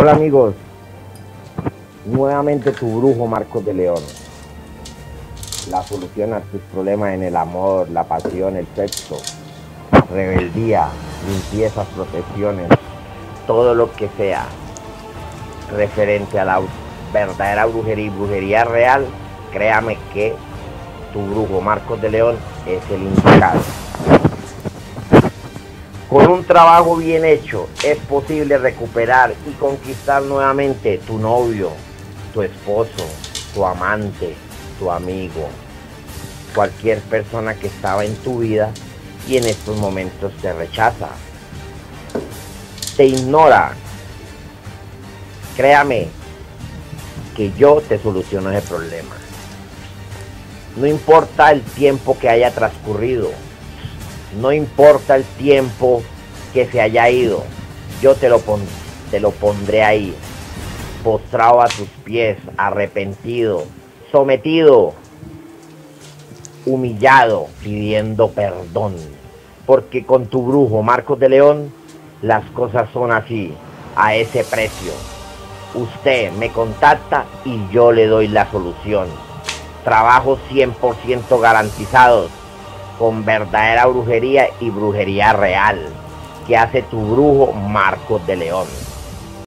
Hola amigos, nuevamente tu brujo Marcos de León. La solución a tus problemas en el amor, la pasión, el sexo, rebeldía, limpiezas, protecciones, todo lo que sea referente a la verdadera brujería y brujería real, créame que tu brujo Marcos de León es el indicado. Con un trabajo bien hecho es posible recuperar y conquistar nuevamente tu novio, tu esposo, tu amante, tu amigo, cualquier persona que estaba en tu vida y en estos momentos te rechaza, te ignora. Créame que yo te soluciono ese problema. No importa el tiempo que haya transcurrido. No importa el tiempo que se haya ido, yo te lo pondré ahí, postrado a tus pies, arrepentido, sometido, humillado, pidiendo perdón. Porque con tu brujo Marcos de León, las cosas son así, a ese precio. Usted me contacta y yo le doy la solución. Trabajo 100% garantizados, con verdadera brujería y brujería real que hace tu brujo Marcos de León.